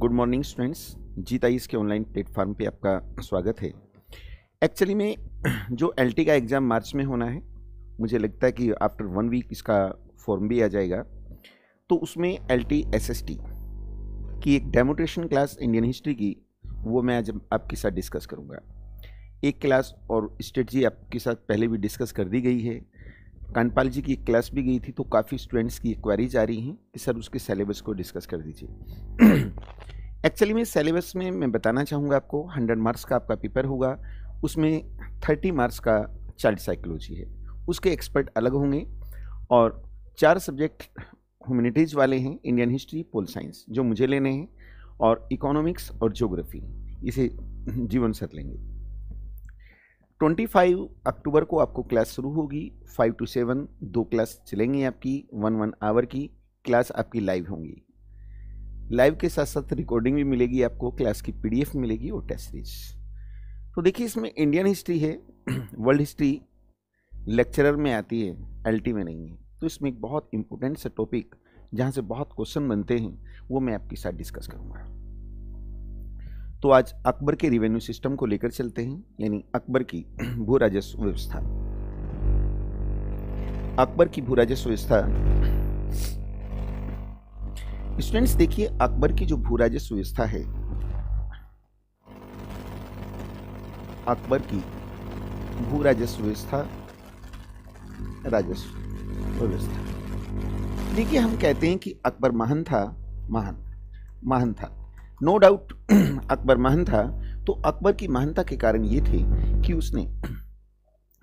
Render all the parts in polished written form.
Good morning students, जीताईस के online platform पे आपका स्वागत है। एक्चुअली में जो एलटी का एग्ज़ाम मार्च में होना है, मुझे लगता है कि आफ्टर 1 वीक इसका फॉर्म भी आ जाएगा। तो उसमें एलटी एसएसटी की एक डेमोट्रेशन क्लास इंडियन हिस्ट्री की, वो मैं आज आपके साथ डिस्कस करूँगा। एक क्लास और स्ट्रेटजी आपके साथ पहले भी डिस्कस कर दी गई है। कानपाल जी की एक क्लास भी गई थी, तो काफ़ी स्टूडेंट्स की क्वेरीज आ रही हैं कि सर उसके सिलेबस को डिस्कस कर दीजिए। एक्चुअली में सिलेबस में मैं बताना चाहूँगा आपको, 100 मार्क्स का आपका पेपर होगा। उसमें 30 मार्क्स का चाइल्ड साइकोलॉजी है, उसके एक्सपर्ट अलग होंगे, और 4 सब्जेक्ट ह्यूमैनिटीज़ वाले हैं, इंडियन हिस्ट्री, पोल साइंस जो मुझे लेने हैं, और इकोनॉमिक्स और ज्योग्राफी, इसे जीवन सर लेंगे। 25 अक्टूबर को आपको क्लास शुरू होगी। 5 to 7 2 क्लास चलेंगी आपकी, 1-1 आवर की क्लास आपकी लाइव होंगी। लाइव के साथ साथ रिकॉर्डिंग भी मिलेगी आपको, क्लास की पीडीएफ मिलेगी और टेस्ट सीरीज। तो देखिए, इसमें इंडियन हिस्ट्री है, वर्ल्ड हिस्ट्री लेक्चरर में आती है, एलटी में नहीं है। तो इसमें एक बहुत इंपॉर्टेंट सा टॉपिक, जहाँ से बहुत क्वेश्चन बनते हैं, वो मैं आपके साथ डिस्कस करूँगा। तो आज अकबर के रिवेन्यू सिस्टम को लेकर चलते हैं, यानी अकबर की भू राजस्व व्यवस्था। अकबर की भू राजस्व व्यवस्था, स्टूडेंट्स देखिए, अकबर की जो भू राजस्व व्यवस्था है, अकबर की भू राजस्व व्यवस्था, राजस्व व्यवस्था, देखिए हम कहते हैं कि अकबर महान था, महान था, नो डाउट अकबर महान था। तो अकबर की महानता के कारण ये थे कि उसने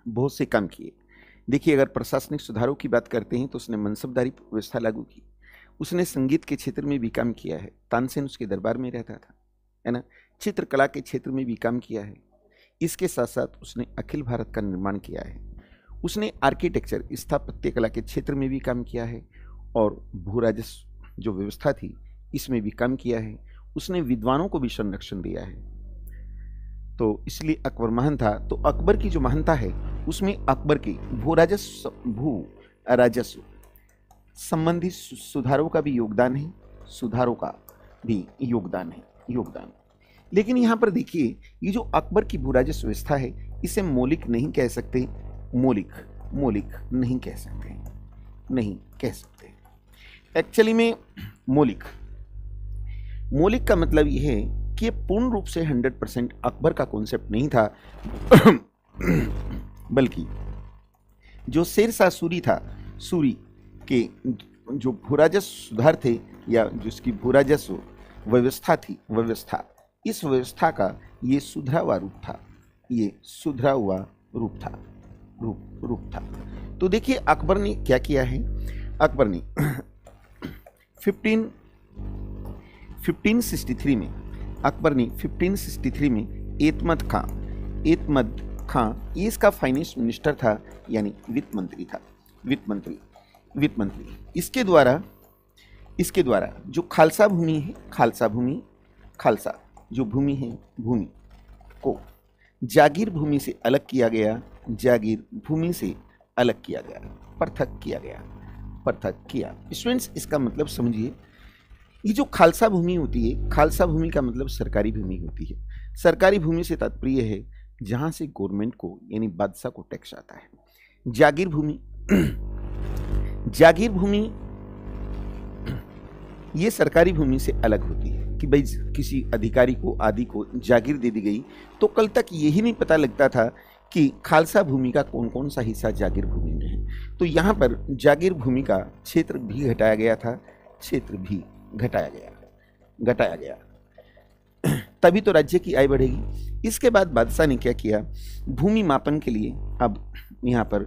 बहुत से काम किए। देखिए, अगर प्रशासनिक सुधारों की बात करते हैं तो उसने मनसबदारी व्यवस्था लागू की, उसने संगीत के क्षेत्र में भी काम किया है, तानसेन उसके दरबार में रहता था, है ना, चित्रकला के क्षेत्र में भी काम किया है। इसके साथ साथ उसने अखिल भारत का निर्माण किया है, उसने आर्किटेक्चर स्थापत्य कला के क्षेत्र में भी काम किया है, और भू राजस्व जो व्यवस्था थी इसमें भी काम किया है। उसने विद्वानों को भी संरक्षण दिया है। तो इसलिए अकबर महान था। तो अकबर की जो महानता है उसमें अकबर की भू राजस्व संबंधी सुधारों का भी योगदान है, लेकिन यहाँ पर देखिए, ये जो अकबर की भू राजस्व व्यवस्था है इसे मौलिक नहीं कह सकते, नहीं कह सकते। एक्चुअली में मौलिक का मतलब यह है कि पूर्ण रूप से 100% अकबर का कॉन्सेप्ट नहीं था, बल्कि जो शेरशाह सूरी था, सूरी के जो भूराजस्व सुधार थे, या जिसकी भूराजस्व व्यवस्था थी, इस व्यवस्था का ये सुधरा हुआ रूप था, ये सुधरा हुआ रूप था। तो देखिए, अकबर ने क्या किया है। अकबर ने 1563 में एतमद खां ये इसका फाइनेंस मिनिस्टर था, यानी वित्त मंत्री। इसके द्वारा जो खालसा भूमि है, खालसा भूमि को जागीर भूमि से अलग किया गया, पृथक किया गया। स्टूडेंट्स इसका मतलब समझिए, ये जो खालसा भूमि होती है, खालसा भूमि का मतलब सरकारी भूमि होती है। सरकारी भूमि से तात्पर्य है जहाँ से गवर्नमेंट को, यानी बादशाह को टैक्स आता है। जागीर भूमि ये सरकारी भूमि से अलग होती है, कि भाई किसी अधिकारी को, आदि को जागीर दे दी गई। तो कल तक यही नहीं पता लगता था कि खालसा भूमि का कौन कौन सा हिस्सा जागीर भूमि में है। तो यहाँ पर जागीर भूमि का क्षेत्र भी घटाया गया था, तभी तो राज्य की आय बढ़ेगी। इसके बाद बादशाह ने क्या किया, भूमि मापन के लिए अब यहाँ पर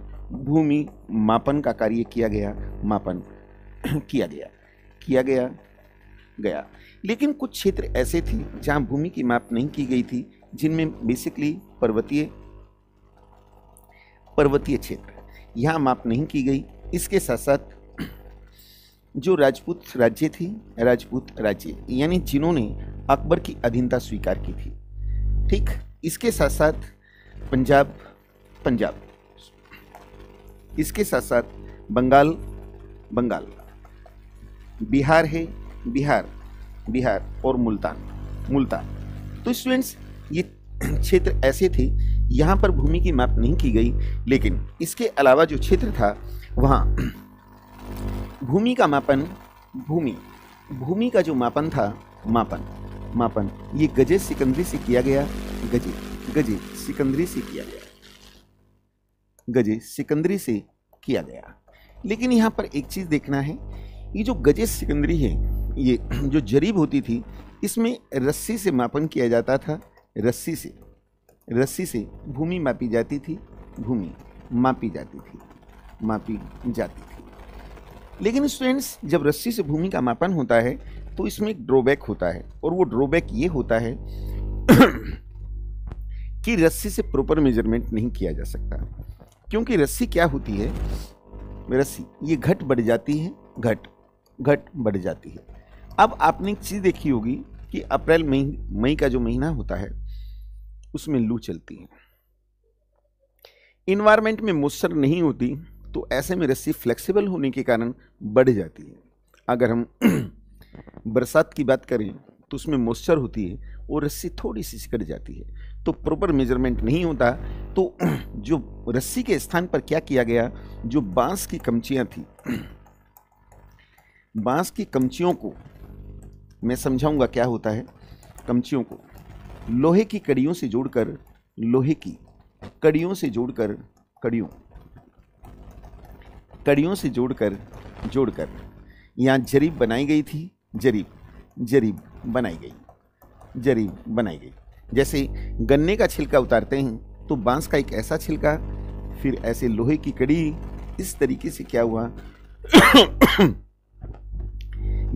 भूमि मापन का कार्य किया गया। लेकिन कुछ क्षेत्र ऐसे थे जहाँ भूमि की माप नहीं की गई थी, जिनमें बेसिकली पर्वतीय क्षेत्र, यहाँ माप नहीं की गई। इसके साथ साथ जो राजपूत राज्य, यानी जिन्होंने अकबर की अधीनता स्वीकार की थी, ठीक। इसके साथ साथ पंजाब, इसके साथ साथ बंगाल, बिहार है, बिहार बिहार और मुल्तान। तो स्टूडेंट्स ये क्षेत्र ऐसे थे, यहाँ पर भूमि की माप नहीं की गई, लेकिन इसके अलावा जो क्षेत्र था वहाँ भूमि का मापन, भूमि का जो मापन था, मापन ये गजे सिकंदरी से किया गया, गजे सिकंदरी से किया गया, गजे सिकंदरी से किया गया। लेकिन यहाँ पर एक चीज़ देखना है, ये जो गजे सिकंदरी है, ये जो जरीब होती थी इसमें रस्सी से मापन किया जाता था, रस्सी से भूमि मापी जाती थी, लेकिन स्टूडेंट्स जब रस्सी से भूमि का मापन होता है तो इसमें एक ड्रॉबैक होता है, और वो ड्रॉबैक ये होता है कि रस्सी से प्रॉपर मेजरमेंट नहीं किया जा सकता, क्योंकि रस्सी क्या होती है, रस्सी ये घट बढ़ जाती है, घट बढ़ जाती है। अब आपने एक चीज़ देखी होगी कि अप्रैल मई का जो महीना होता है उसमें लू चलती है, इन्वायरमेंट में मॉइस्चर नहीं होती, तो ऐसे में रस्सी फ्लेक्सिबल होने के कारण बढ़ जाती है। अगर हम बरसात की बात करें तो उसमें मॉइस्चर होती है और रस्सी थोड़ी सी सिकट जाती है, तो प्रॉपर मेजरमेंट नहीं होता। तो जो रस्सी के स्थान पर क्या किया गया, जो बांस की कमचियाँ थी, बांस की कमचियों को, मैं समझाऊंगा क्या होता है, कमचियों को लोहे की कड़ियों से जोड़कर, कड़ियों से जोड़कर यहाँ जरीब बनाई गई थी, जरीब बनाई गई। जैसे गन्ने का छिलका उतारते हैं तो बांस का एक ऐसा छिलका, फिर ऐसे लोहे की कड़ी, इस तरीके से क्या हुआ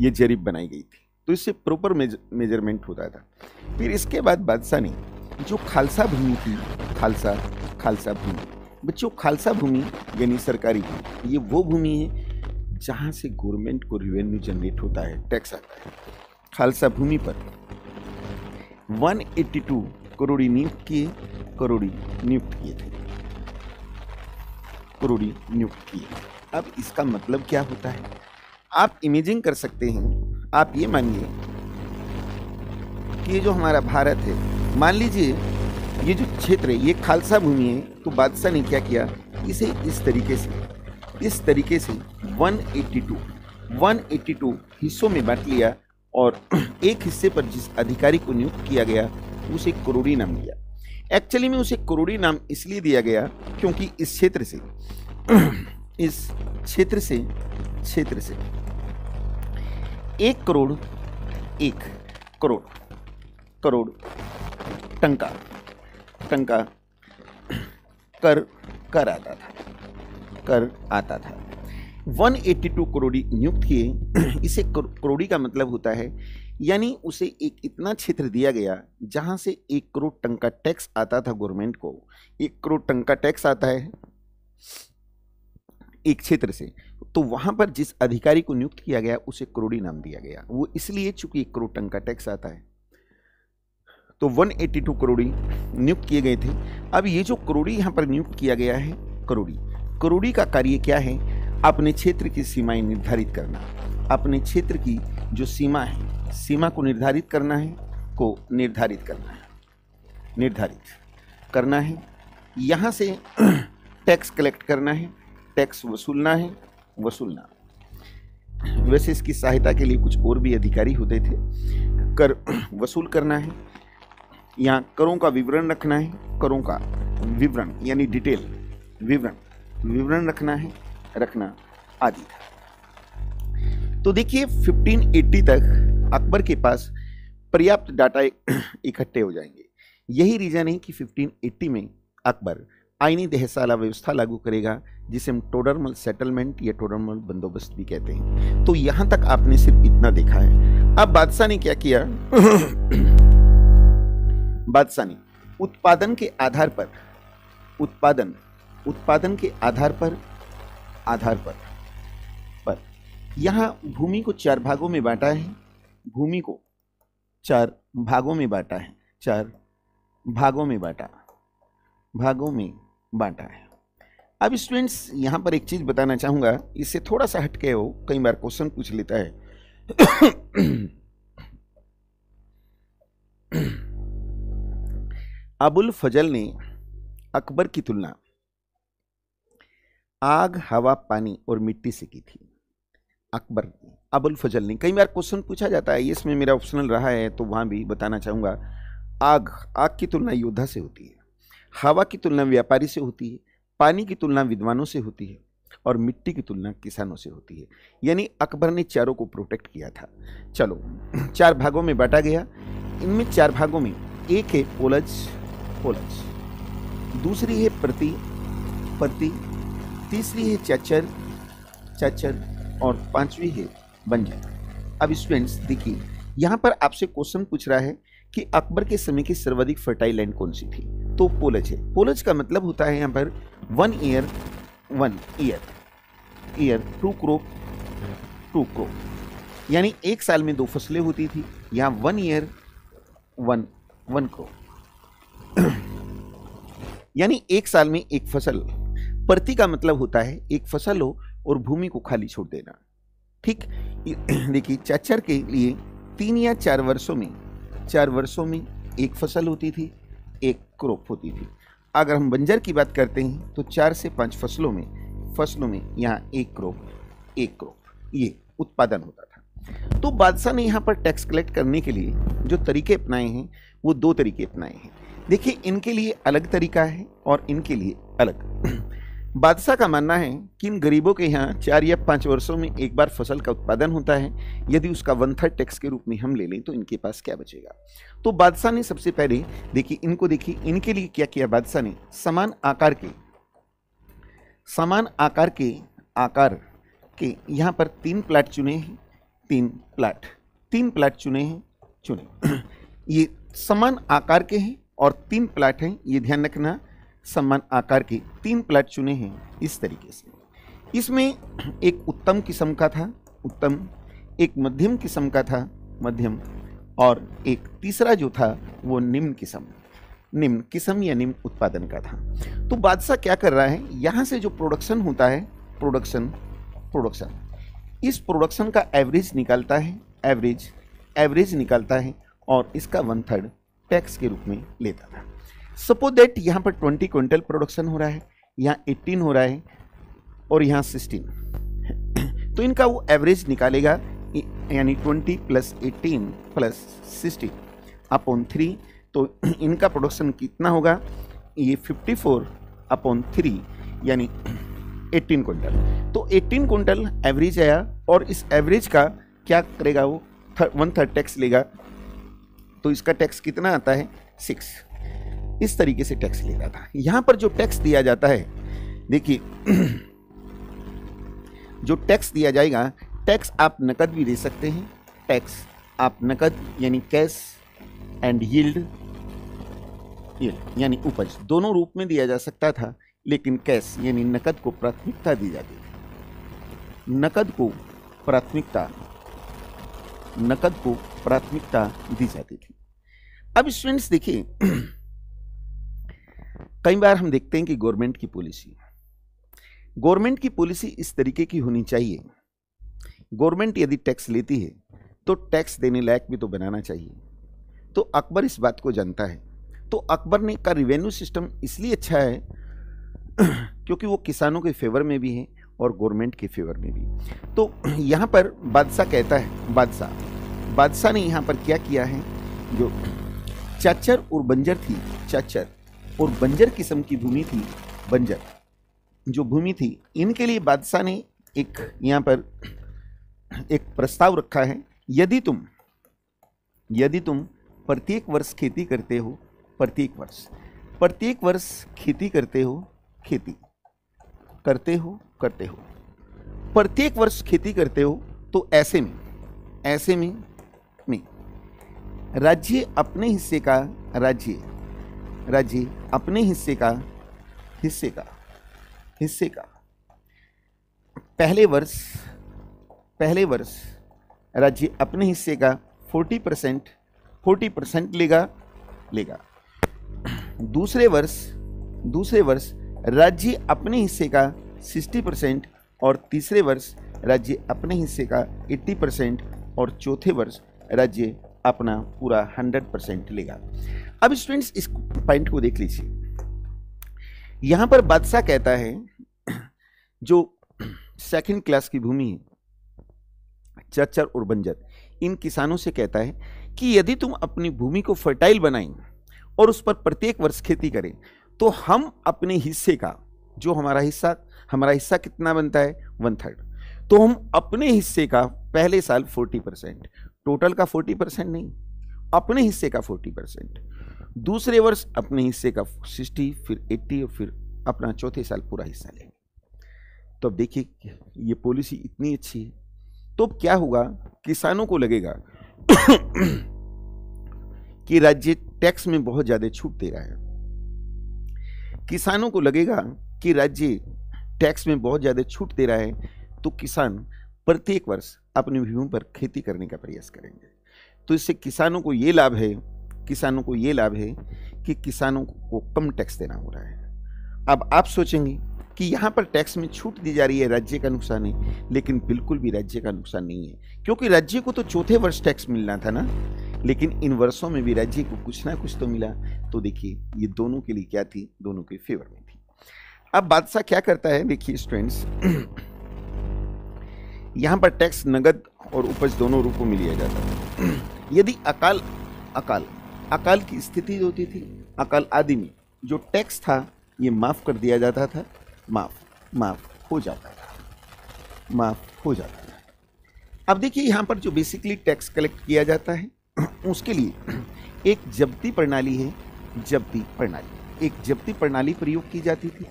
ये जरीब बनाई गई थी, तो इससे प्रॉपर मेजरमेंट होता था। फिर इसके बाद बादशाह ने जो खालसा भूमि थी, खालसा भूमि बच्चों, खालसा भूमि यानी सरकारी भूमि, ये वो भूमि है जहाँ से गवर्नमेंट को रेवेन्यू जनरेट होता है, टैक्स आता है। खालसा भूमि पर 182 करोड़ी नियुक्त किए थे। अब इसका मतलब क्या होता है, आप इमेजिंग कर सकते हैं, आप ये मानिए कि ये जो हमारा भारत है, मान लीजिए ये जो क्षेत्र है ये खालसा भूमि है, तो बादशाह ने क्या किया, इसे इस तरीके से 182 हिस्सों में बांट लिया, और एक हिस्से पर जिस अधिकारी को नियुक्त किया गया उसे करोड़ी नाम दिया। एक्चुअली में उसे करोड़ी नाम इसलिए दिया गया क्योंकि इस क्षेत्र से 1 करोड़ टंका कर आता था। 182 करोड़ी नियुक्त किए, इसे करोड़ी का मतलब होता है, यानी उसे एक इतना क्षेत्र दिया गया जहाँ से 1 करोड़ टंका टैक्स आता था गवर्नमेंट को। 1 करोड़ टंका टैक्स आता है एक क्षेत्र से, तो वहाँ पर जिस अधिकारी को नियुक्त किया गया उसे करोड़ी नाम दिया गया, वो इसलिए चूंकि 1 करोड़ टंका टैक्स आता है, तो 182 करोड़ी नियुक्त किए गए थे। अब ये जो करोड़ी यहाँ पर नियुक्त किया गया है, करोड़ी का कार्य क्या है, अपने क्षेत्र की सीमाएं निर्धारित करना, अपने क्षेत्र की जो सीमा है, सीमा को निर्धारित करना है, यहाँ से टैक्स कलेक्ट करना है, टैक्स वसूलना है। वैसे इसकी सहायता के लिए कुछ और भी अधिकारी होते थे। कर वसूल करना है, यहाँ करों का विवरण रखना है, करों का विवरण यानी डिटेल, विवरण रखना आदि था। तो देखिए 1580 तक अकबर के पास पर्याप्त डाटा इकट्ठे हो जाएंगे। यही रीज़न है कि 1580 में अकबर आईनी दहसाला व्यवस्था लागू करेगा, जिसे हम टोडरमल सेटलमेंट या टोडरमल बंदोबस्त भी कहते हैं। तो यहाँ तक आपने सिर्फ इतना देखा है। अब बादशाह ने क्या किया, बादशाह ने उत्पादन के आधार पर यहाँ भूमि को चार भागों में बांटा है, चार भागों में बांटा है। अब स्टूडेंट्स यहाँ पर एक चीज़ बताना चाहूँगा, इससे थोड़ा सा हटके हो, कई बार क्वेश्चन पूछ लेता है अबुल फजल ने अकबर की तुलना आग, हवा, पानी और मिट्टी से की थी। अकबर अबुल फजल ने, कई बार क्वेश्चन पूछा जाता है, इसमें मेरा ऑप्शनल रहा है तो वहाँ भी बताना चाहूँगा। आग की तुलना योद्धा से होती है, हवा की तुलना व्यापारी से होती है, पानी की तुलना विद्वानों से होती है और मिट्टी की तुलना किसानों से होती है। यानी अकबर ने चारों को प्रोटेक्ट किया था। चलो, चार भागों में बांटा गया। इनमें चार भागों में एक है ओलज, दूसरी है प्रति, तीसरी है चाचर और पांचवी है बंजर। अब स्टूडेंट्स देखिए, यहाँ पर आपसे क्वेश्चन पूछ रहा है कि अकबर के समय की सर्वाधिक फर्टाइल लैंड कौन सी थी, तो पोलज है। पोलज का मतलब होता है यहाँ पर वन ईयर टू क्रॉप, यानी एक साल में दो फसलें होती थी। यहाँ वन क्रॉप यानी एक साल में एक फसल। प्रति का मतलब होता है एक फसल हो और भूमि को खाली छोड़ देना। ठीक, देखिए चाचर के लिए 3 या 4 वर्षों में एक फसल होती थी, एक क्रॉप होती थी। अगर हम बंजर की बात करते हैं तो 4 से 5 फसलों में यहाँ एक क्रॉप ये उत्पादन होता था। तो बादशाह ने यहाँ पर टैक्स कलेक्ट करने के लिए जो तरीके अपनाए हैं वो 2 तरीके अपनाए हैं। देखिए, इनके लिए अलग तरीका है और इनके लिए अलग। बादशाह का मानना है कि इन गरीबों के यहाँ 4 या 5 वर्षों में एक बार फसल का उत्पादन होता है। यदि उसका 1/3 टैक्स के रूप में हम ले लें तो इनके पास क्या बचेगा। तो बादशाह ने सबसे पहले देखिए इनको, देखिए इनके लिए क्या किया बादशाह ने, समान आकार के यहाँ पर 3 प्लाट चुने हैं। ये समान आकार के हैं और 3 प्लाट हैं, ये ध्यान रखना। समान आकार के 3 प्लाट चुने हैं इस तरीके से। इसमें एक उत्तम किस्म का था, उत्तम, एक मध्यम किस्म का था, मध्यम, और एक तीसरा जो था वो निम्न किस्म या निम्न उत्पादन का था। तो बादशाह क्या कर रहा है, यहाँ से जो प्रोडक्शन होता है, प्रोडक्शन इस प्रोडक्शन का एवरेज निकालता है और इसका 1/3 टैक्स के रूप में लेता था। सपोज दैट यहाँ पर 20 क्विंटल प्रोडक्शन हो रहा है, यहाँ 18 हो रहा है और यहाँ 16, तो इनका वो एवरेज निकालेगा। यानी 20 + 18 + 16/3, तो इनका प्रोडक्शन कितना होगा, ये 54/3 यानी 18 क्विंटल। तो 18 क्विंटल एवरेज आया और इस एवरेज का क्या करेगा वो 1/3 टैक्स लेगा। तो इसका टैक्स कितना आता है 6। इस तरीके से टैक्स ले रहा था। यहाँ पर जो टैक्स दिया जाता है, देखिए जो टैक्स दिया जाएगा, टैक्स आप नकद भी दे सकते हैं। टैक्स आप नकद यानी कैश एंड यील्ड यानी उपज, दोनों रूप में दिया जा सकता था, लेकिन कैश यानी नकद को प्राथमिकता दी जाती थी। नकद को प्राथमिकता दी जाती थी। अब स्टूडेंट्स देखिए, कई बार हम देखते हैं कि गवर्नमेंट की पॉलिसी इस तरीके की होनी चाहिए। गवर्नमेंट यदि टैक्स लेती है तो टैक्स देने लायक भी तो बनाना चाहिए। तो अकबर इस बात को जानता है। तो अकबर ने का रिवेन्यू सिस्टम इसलिए अच्छा है क्योंकि वो किसानों के फेवर में भी है और गवर्नमेंट के फेवर में भी। तो यहाँ पर बादशाह कहता है, बादशाह ने यहाँ पर क्या किया है, जो चाचर और बंजर थी, चाचर और बंजर किस्म की भूमि थी, बंजर जो भूमि थी, इनके लिए बादशाह ने एक यहाँ पर एक प्रस्ताव रखा है। यदि तुम प्रत्येक वर्ष खेती करते हो तो ऐसे में राज्य अपने हिस्से का पहले वर्ष राज्य अपने हिस्से का 40% लेगा। दूसरे वर्ष राज्य अपने हिस्से का 60% और तीसरे वर्ष राज्य अपने हिस्से का 80% और चौथे वर्ष राज्य अपना पूरा 100% लेगा। अब स्टूडेंट्स इस पॉइंट को देख लीजिए, यहाँ पर बादशाह कहता है जो सेकंड क्लास की भूमि है, चच्चर और बंजर, इन किसानों से कहता है कि यदि तुम अपनी भूमि को फर्टाइल बनाएं और उस पर प्रत्येक वर्ष खेती करें तो हम अपने हिस्से का, जो हमारा हिस्सा कितना बनता है 1/3, तो हम अपने हिस्से का पहले साल 40%, टोटल का 40% नहीं, अपने हिस्से का 40%, दूसरे वर्ष अपने हिस्से का 60, फिर 80 और फिर अपना चौथे साल पूरा हिस्सा लेंगे। तो अब देखिए ये पॉलिसी इतनी अच्छी है तो क्या होगा, किसानों को लगेगा कि राज्य टैक्स में बहुत ज़्यादा छूट दे रहा है, किसानों को लगेगा कि राज्य टैक्स में बहुत ज़्यादा छूट दे रहा है, तो किसान प्रत्येक वर्ष अपनी भूमि पर खेती करने का प्रयास करेंगे। तो इससे किसानों को ये लाभ है कि किसानों को कम टैक्स देना हो रहा है। अब आप सोचेंगे कि यहाँ पर टैक्स में छूट दी जा रही है, राज्य का नुकसान है, लेकिन बिल्कुल भी राज्य का नुकसान नहीं है, क्योंकि राज्य को तो चौथे वर्ष टैक्स मिलना था ना, लेकिन इन वर्षों में भी राज्य को कुछ ना कुछ तो मिला। तो देखिए ये दोनों के लिए क्या थी, दोनों के फेवर में थी। अब बादशाह क्या करता है, देखिए स्टूडेंट्स, यहाँ पर टैक्स नगद और उपज दोनों रूप में लिया जाता है। यदि अकाल की स्थिति होती थी, अकाल आदि में जो टैक्स था ये माफ़ कर दिया जाता था, माफ़ हो जाता था। अब देखिए यहाँ पर जो बेसिकली टैक्स कलेक्ट किया जाता है उसके लिए एक जब्ती प्रणाली है, एक जब्ती प्रणाली प्रयोग की जाती थी।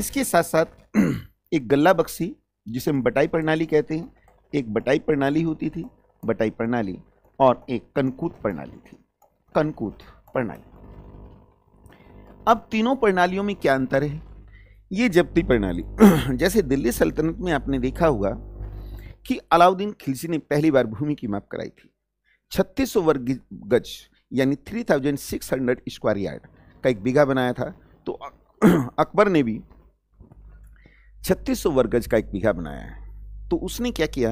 इसके साथ साथ एक गल्ला बख्शी जिसे हम बटाई प्रणाली कहते हैं, एक बटाई प्रणाली होती थी, बटाई प्रणाली, और एक कनकूत प्रणाली थी, कनकूत प्रणाली। अब तीनों प्रणालियों में क्या अंतर है, ये जब्ती प्रणाली, जैसे दिल्ली सल्तनत में आपने देखा होगा कि अलाउद्दीन खिलजी ने पहली बार भूमि की माप कराई थी, 3600 वर्ग गज यानी 3600 स्क्वायर यार्ड का एक बीघा बनाया था। तो अकबर ने भी 3600 वर्ग गज का एक बीघा बनाया है। तो उसने क्या किया,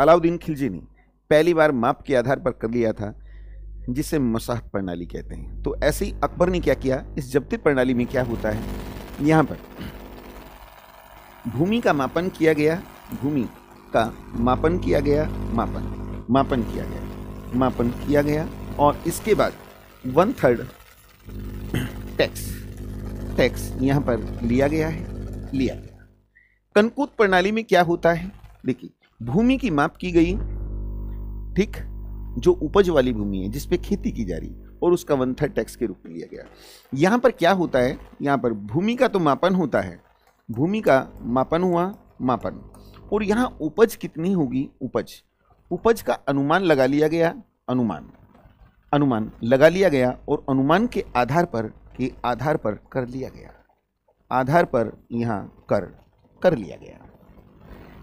अलाउद्दीन खिलजी ने पहली बार माप के आधार पर कर लिया था, जिसे मसाहत प्रणाली कहते हैं। तो ऐसे ही अकबर ने क्या किया, इस जब्ती प्रणाली में क्या होता है, यहाँ पर भूमि का मापन किया गया और इसके बाद 1/3 टैक्स यहाँ पर लिया गया। कनकूत प्रणाली में क्या होता है, देखिए भूमि की माप की गई, ठीक, जो उपज वाली भूमि है जिस पे खेती की जा रही और उसका 1/3 टैक्स के रूप में लिया गया। यहाँ पर क्या होता है, यहाँ पर भूमि का तो मापन होता है, भूमि का मापन हुआ मापन, और यहाँ उपज कितनी होगी, उपज का अनुमान लगा लिया गया, अनुमान लगा लिया गया और अनुमान के आधार पर कर लिया गया, आधार पर यहाँ कर लिया गया।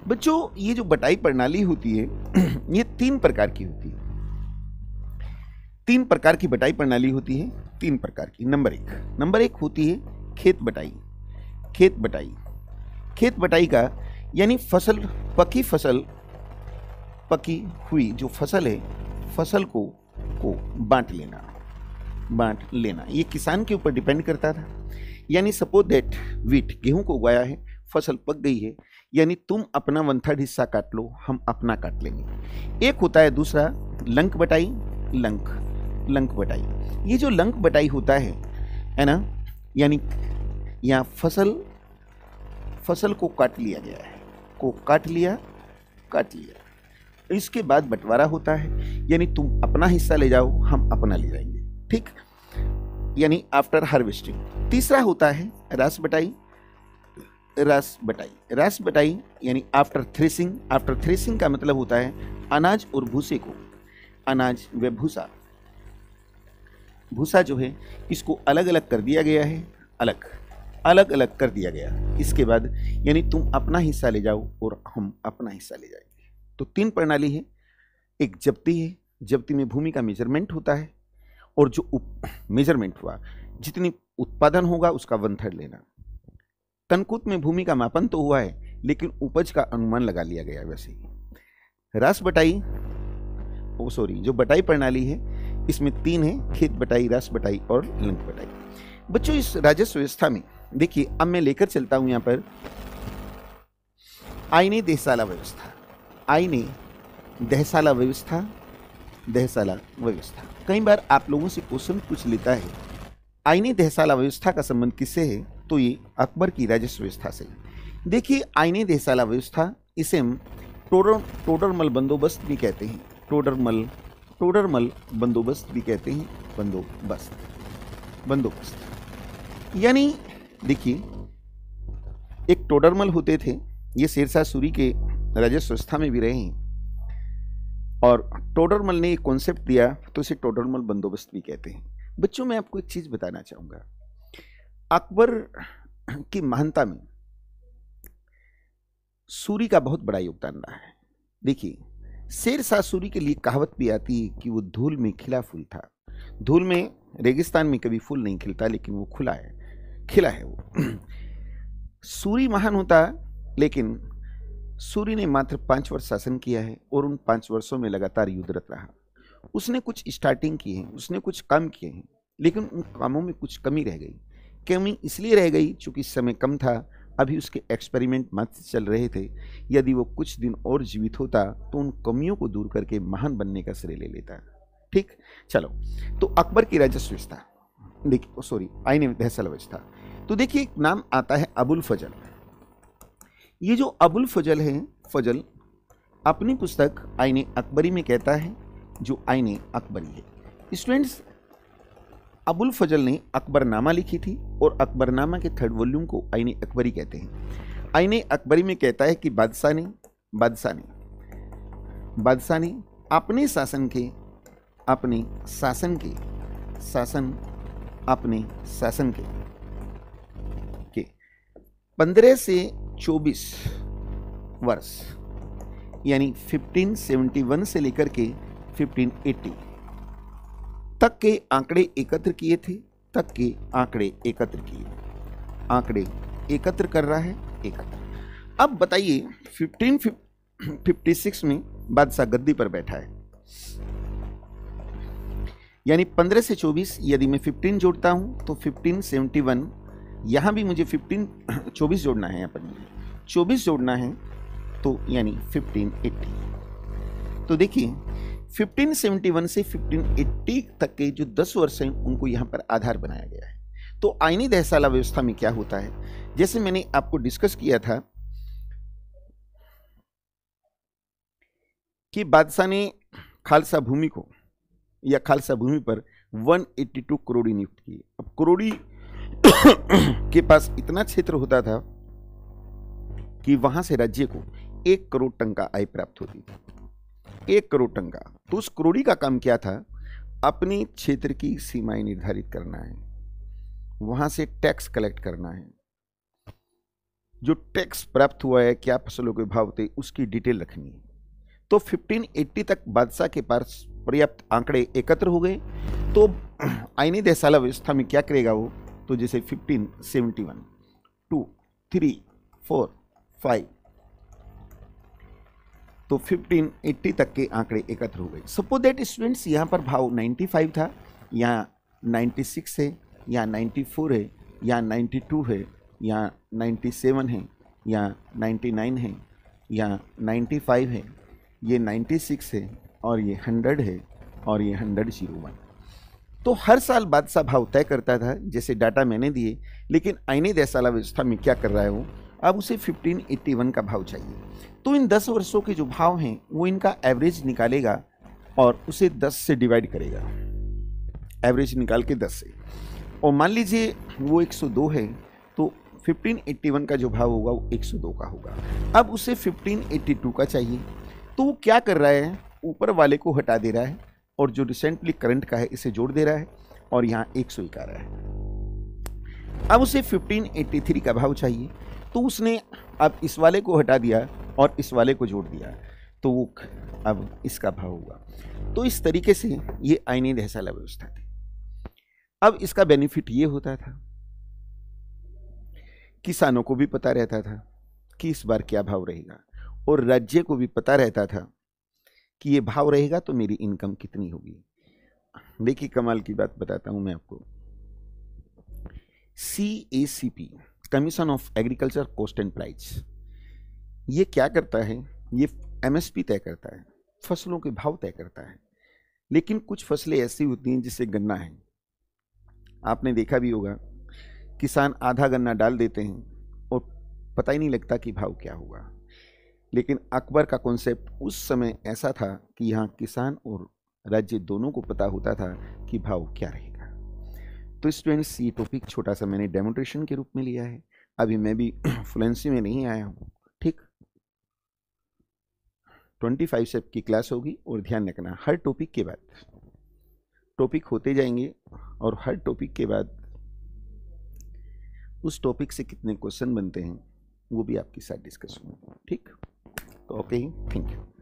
बच्चों ये जो बटाई प्रणाली होती है ये तीन प्रकार की बटाई प्रणाली होती है, तीन प्रकार की। नंबर एक होती है खेत बटाई का, यानी पकी हुई जो फसल है, फसल को बांट लेना। ये किसान के ऊपर डिपेंड करता था, यानी सपोज दैट व्हीट, गेहूं को उगाया है, फसल पक गई है, यानी तुम अपना 1/3 हिस्सा काट लो, हम अपना काट लेंगे। एक होता है दूसरा लंक बटाई। ये जो लंक बटाई होता है ना, यानी यहाँ फसल को काट लिया। इसके बाद बंटवारा होता है, यानी तुम अपना हिस्सा ले जाओ, हम अपना ले जाएंगे, ठीक, यानी आफ्टर हार्वेस्टिंग। तीसरा होता है रास बटाई, यानी आफ्टर थ्रेसिंग का मतलब होता है अनाज व भूसा जो है इसको अलग अलग कर दिया गया। इसके बाद यानी तुम अपना हिस्सा ले जाओ और हम अपना हिस्सा ले जाएंगे। तो तीन प्रणाली है, एक जब्ती है, जब्ती में भूमि का मेजरमेंट होता है और जो मेजरमेंट हुआ जितनी उत्पादन होगा उसका 1/3 लेना। कनकूत में भूमि का मापन तो हुआ है लेकिन उपज का अनुमान लगा लिया गया। वैसे ही रास बटाई जो बटाई प्रणाली है इसमें तीन है, खेत बटाई, रस बटाई और लंक बटाई। बच्चों इस राजस्व व्यवस्था में देखिए, अब मैं लेकर चलता हूं यहाँ पर आईने देहसाला व्यवस्था, आईने देहसाला व्यवस्था, देहसाला व्यवस्था। कई बार आप लोगों से क्वेश्चन पूछ लेता है आईने देहसाला व्यवस्था का संबंध किससे है, तो ये अकबर की राजस्व व्यवस्था से। देखिए आईने देहसाला व्यवस्था, इसे हम टोडरमल बंदोबस्त भी कहते हैं, टोडरमल बंदोबस्त भी कहते हैं, बंदोबस्त यानी देखिए एक टोडरमल होते थे, ये शेरशाह सूरी के राजस्व व्यवस्था में भी रहे हैं, और टोडरमल ने एक कॉन्सेप्ट दिया तो इसे टोडरमल बंदोबस्त भी कहते हैं। बच्चों मैं आपको एक चीज़ बताना चाहूँगा, अकबर की महानता में सूरी का बहुत बड़ा योगदान रहा है। देखिए शेरशाह सूरी के लिए कहावत भी आती है कि वो धूल में खिला फूल था, धूल में रेगिस्तान में कभी फूल नहीं खिलता, लेकिन वो खुला है, खिला है वो। सूरी महान होता, लेकिन सूरी ने मात्र 5 वर्ष शासन किया है और उन 5 वर्षों में लगातार युद्धरत रहा। उसने कुछ स्टार्टिंग की है, उसने कुछ काम किए हैं, लेकिन उन कामों में कुछ कमी रह गई। कमी इसलिए रह गई चूँकि समय कम था, अभी उसके एक्सपेरिमेंट मात्र चल रहे थे। यदि वो कुछ दिन और जीवित होता तो उन कमियों को दूर करके महान बनने का श्रेय ले लेता। ठीक, चलो तो अकबर की राजस्व व्यवस्था देखिए, आईने देहसाला व्यवस्था। तो देखिए एक नाम आता है अबुल फजल। ये जो अबुल फजल है, फजल अपनी पुस्तक आईने अकबरी में कहता है, जो आईने अकबरी है। स्टूडेंट्स अबुल फजल ने अकबरनामा लिखी थी और अकबरनामा के 3rd वॉल्यूम को आईने अकबरी कहते हैं। आईने अकबरी में कहता है कि बादशाह ने अपने शासन के 15 से 24 वर्ष यानी 1571 से लेकर के 1580 तक के आंकड़े एकत्र किए थे, आंकड़े एकत्र कर रहा है, एकत्र। अब बताइए 1556 में बादशाह गद्दी पर बैठा है, यानी 15 से 24 यदि मैं 15 जोड़ता हूं तो 1571, यहां भी मुझे 24 जोड़ना है, यहाँ पर 24 जोड़ना है, तो यानी 1580। तो देखिए 1571 से 1580 तक के जो 10 वर्ष हैं उनको यहाँ पर आधार बनाया गया है। तो आईनी देहसाला व्यवस्था में क्या होता है, जैसे मैंने आपको डिस्कस किया था कि बादशाह ने खालसा भूमि को या खालसा भूमि पर 182 करोड़ी नियुक्त की। अब करोड़ी के पास इतना क्षेत्र होता था कि वहां से राज्य को 1 करोड़ टंका आय प्राप्त होती थी, 1 करोड़ टंका। तो उस करोड़ी का काम क्या था, अपने क्षेत्र की सीमाएं निर्धारित करना है, वहां से टैक्स कलेक्ट करना है, जो टैक्स प्राप्त हुआ है क्या फसलों के भाव थे उसकी डिटेल रखनी है। तो 1580 तक बादशाह के पास पर्याप्त आंकड़े एकत्र हो गए। तो आईने देहसाला व्यवस्था में क्या करेगा वो, तो जैसे 1571, 2, 3, 4, 5 तो 1580 तक के आंकड़े एकत्र हो गए। सपोज दैट स्टूडेंट्स यहाँ पर भाव 95 था, यहाँ 96 है, यहाँ 94 है, यहाँ 92 है, यहाँ 97 है, यहाँ 99 है, यहाँ 95 है, ये 96 है और ये 100 है और ये 101। तो हर साल बादशाह भाव तय करता था, जैसे डाटा मैंने दिए, लेकिन आईने देहसाला व्यवस्था में क्या कर रहा है वो, अब उसे 1581 का भाव चाहिए। तो इन 10 वर्षों के जो भाव हैं वो इनका एवरेज निकालेगा और उसे 10 से डिवाइड करेगा, एवरेज निकाल के 10 से, और मान लीजिए वो 102 है तो 1581 का जो भाव होगा वो 102 का होगा। अब उसे 1582 का चाहिए, तो वो क्या कर रहा है, ऊपर वाले को हटा दे रहा है और जो रिसेंटली करंट का है इसे जोड़ दे रहा है और यहाँ 100 का रहा है। अब उसे 1583 का भाव चाहिए, तो उसने अब इस वाले को हटा दिया और इस वाले को जोड़ दिया, तो वो अब इसका भाव हुआ। तो इस तरीके से ये आईने देहसाला व्यवस्था थी। अब इसका बेनिफिट ये होता था, किसानों को भी पता रहता था कि इस बार क्या भाव रहेगा, और राज्य को भी पता रहता था कि ये भाव रहेगा तो मेरी इनकम कितनी होगी। देखिए कमाल की बात बताता हूँ मैं आपको। CACP commission of agriculture cost and price, ये क्या करता है, ये MSP तय करता है, फसलों के भाव तय करता है। लेकिन कुछ फसलें ऐसी होती हैं जिससे गन्ना है, आपने देखा भी होगा किसान आधा गन्ना डाल देते हैं और पता ही नहीं लगता कि भाव क्या होगा। लेकिन अकबर का कॉन्सेप्ट उस समय ऐसा था कि यहाँ किसान और राज्य दोनों को पता होता था कि भाव क्या रहेगा। तो स्टूडेंट्स ये टॉपिक छोटा सा मैंने डेमोन्स्ट्रेशन के रूप में लिया है, अभी मैं भी फ्लुएंसी में नहीं आया हूँ, ठीक। 25 से आपकी क्लास होगी और ध्यान रखना हर टॉपिक के बाद टॉपिक होते जाएंगे और हर टॉपिक के बाद उस टॉपिक से कितने क्वेश्चन बनते हैं वो भी आपके साथ डिस्कस होंगे, ठीक। तो ओके, थैंक यू।